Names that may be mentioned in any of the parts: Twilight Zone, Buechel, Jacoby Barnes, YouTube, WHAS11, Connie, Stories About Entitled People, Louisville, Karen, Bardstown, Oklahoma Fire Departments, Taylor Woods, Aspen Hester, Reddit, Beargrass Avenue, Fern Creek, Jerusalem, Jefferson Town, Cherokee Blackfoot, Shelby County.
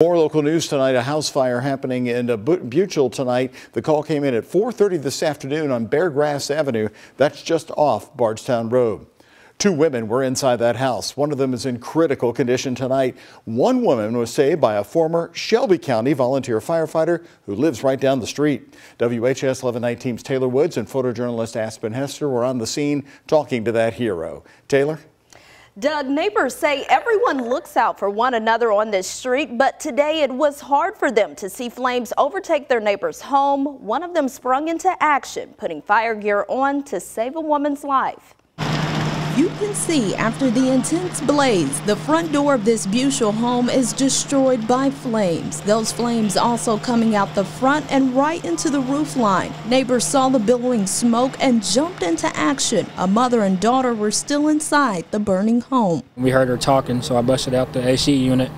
More local news tonight, a house fire happening in Buechel tonight. The call came in at 4:30 this afternoon on Beargrass Avenue. That's just off Bardstown Road. Two women were inside that house. One of them is in critical condition tonight. One woman was saved by a former Shelby County volunteer firefighter who lives right down the street. WHAS11 night teams Taylor Woods and photojournalist Aspen Hester were on the scene talking to that hero. Taylor? Doug, neighbors say everyone looks out for one another on this street, but today it was hard for them to see flames overtake their neighbor's home. One of them sprung into action, putting fire gear on to save a woman's life. You can see after the intense blaze, the front door of this Buechel home is destroyed by flames. Those flames also coming out the front and right into the roof line. Neighbors saw the billowing smoke and jumped into action. A mother and daughter were still inside the burning home. We heard her talking, so I busted out the AC unit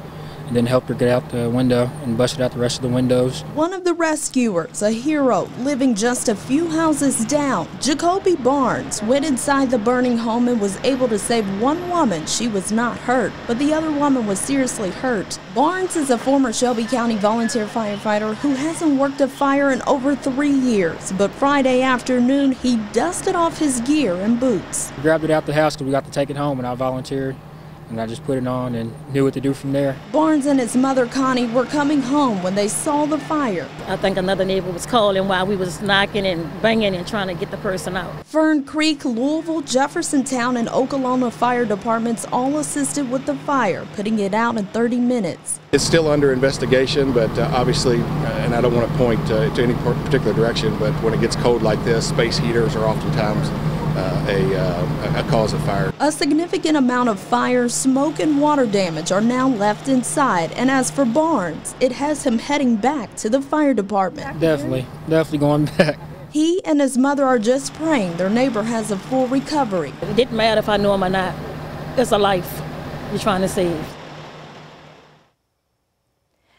and then helped her get out the window and busted out the rest of the windows. One of the rescuers, a hero, living just a few houses down, Jacoby Barnes, went inside the burning home and was able to save one woman. She was not hurt, but the other woman was seriously hurt. Barnes is a former Shelby County volunteer firefighter who hasn't worked a fire in over 3 years, but Friday afternoon, he dusted off his gear and boots. We grabbed it out the house because we got to take it home, and I volunteered. And I just put it on and knew what to do from there. Barnes and his mother, Connie, were coming home when they saw the fire. I think another neighbor was calling while we was knocking and banging and trying to get the person out. Fern Creek, Louisville, Jefferson Town, and Oklahoma Fire Departments all assisted with the fire, putting it out in 30 minutes. It's still under investigation, but obviously, and I don't want to point to any particular direction, but when it gets cold like this, space heaters are oftentimes a cause of fire. A significant amount of fire, smoke, and water damage are now left inside. And as for Barnes, it has him heading back to the fire department. Definitely going back. He and his mother are just praying their neighbor has a full recovery. It didn't matter if I knew him or not. It's a life you're trying to save.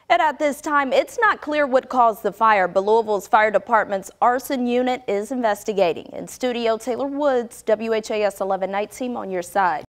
And at this time, it's not clear what caused the fire, but Louisville's Fire Department's arson unit is investigating. In studio, Taylor Woods, WHAS 11 night team on your side.